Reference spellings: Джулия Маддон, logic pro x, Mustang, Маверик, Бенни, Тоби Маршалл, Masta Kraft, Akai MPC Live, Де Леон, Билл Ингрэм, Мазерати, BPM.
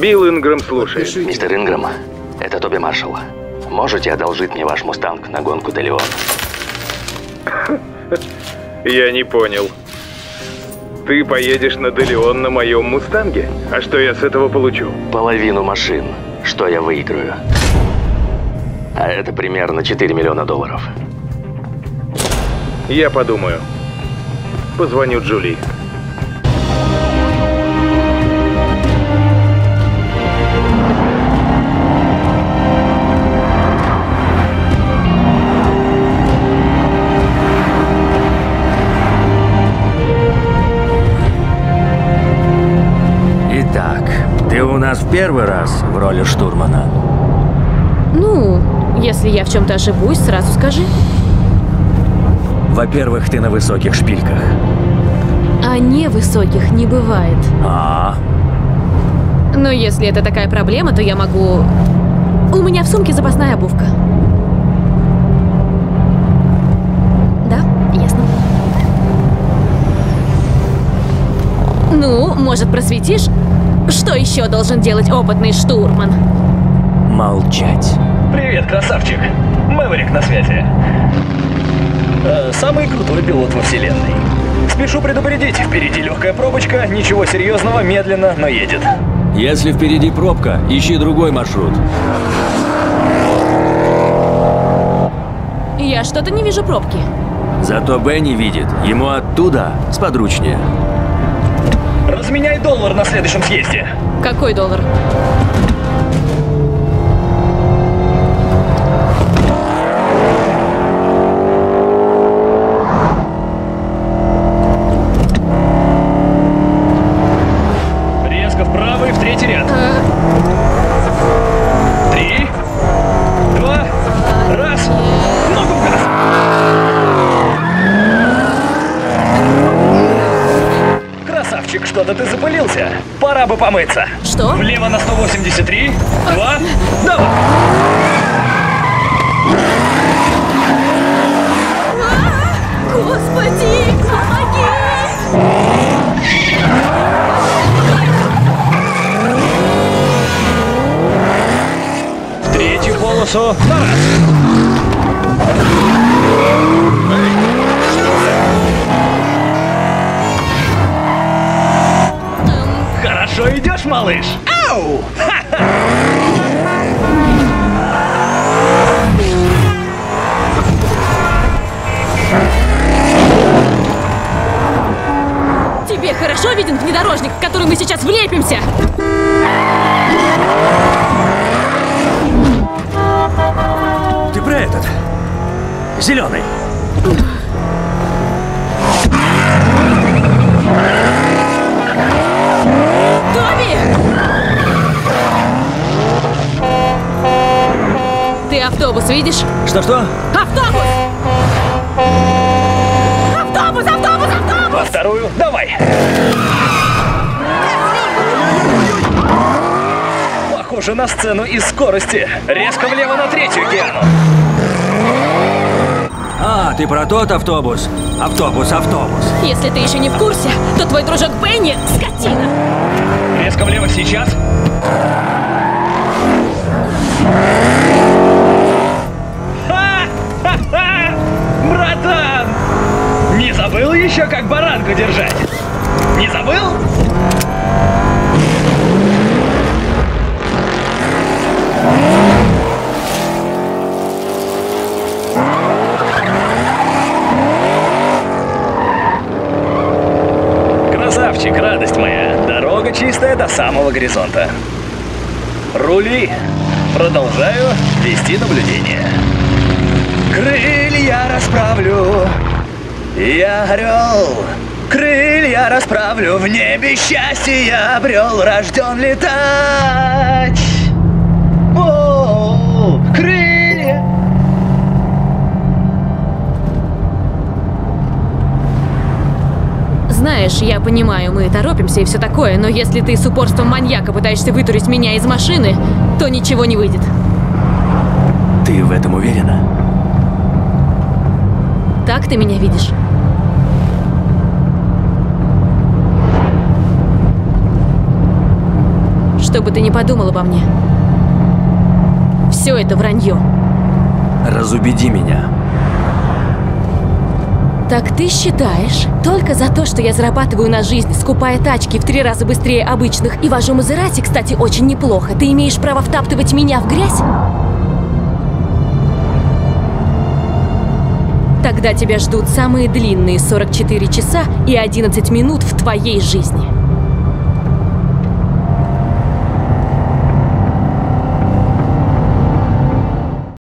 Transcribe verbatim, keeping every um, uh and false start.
Билл Ингрэм слушает. Мистер Ингрэм, это Тоби Маршалл. Можете одолжить мне ваш мустанг на гонку Де Леон? Я не понял. Ты поедешь на Де Леон на моем мустанге? А что я с этого получу? Половину машин. Что я выиграю? А это примерно четыре миллиона долларов. Я подумаю. Позвоню Джули. Итак, ты у нас в первый раз в роли штурмана? Ну, если я в чем-то ошибусь, сразу скажи. Во-первых, ты на высоких шпильках. А невысоких не бывает. А. Но если это такая проблема, то я могу... У меня в сумке запасная обувка. Да, ясно. Ну, может, просветишь? Что еще должен делать опытный штурман? Молчать. Привет, красавчик. Маверик на связи. Самый крутой пилот во вселенной. Спешу предупредить, впереди легкая пробочка, ничего серьезного, медленно, но едет. Если впереди пробка, ищи другой маршрут. Я что-то не вижу пробки. Зато Бенни видит, ему оттуда сподручнее. Разменяй доллар на следующем съезде. Какой доллар? Что-то ты запылился. Пора бы помыться. Что? Влево на сто восемьдесят три. Два. Давай. Господи, помоги! В третью полосу. На раз. Что идешь, малыш? Ау! Тебе хорошо виден внедорожник, в который мы сейчас влепимся? Ты про этот? Зеленый. Автобус, видишь? Что-что? Автобус! Автобус, автобус, автобус! Во вторую, давай! Похоже на сцену из скорости. Резко влево на третью, Герман. А, ты про тот автобус? Автобус, автобус. Если ты еще не в курсе, то твой дружок Бенни – скотина. Резко влево сейчас. Не забыл еще, как баранку держать? Не забыл? Красавчик, радость моя. Дорога чистая до самого горизонта. Рули. Продолжаю вести наблюдение. Крылья расправлю. Я орел, крылья расправлю, в небе счастье я обрел, рожден летать. О, крылья. Знаешь, я понимаю, мы торопимся и все такое, но если ты с упорством маньяка пытаешься вытурить меня из машины, то ничего не выйдет. Ты в этом уверена? Так ты меня видишь? Что бы ты ни подумал обо мне, все это вранье. Разубеди меня. Так ты считаешь, только за то, что я зарабатываю на жизнь, скупая тачки в три раза быстрее обычных и вожу Мазерати, кстати, очень неплохо, ты имеешь право втаптывать меня в грязь? Тогда тебя ждут самые длинные сорок четыре часа и одиннадцать минут в твоей жизни.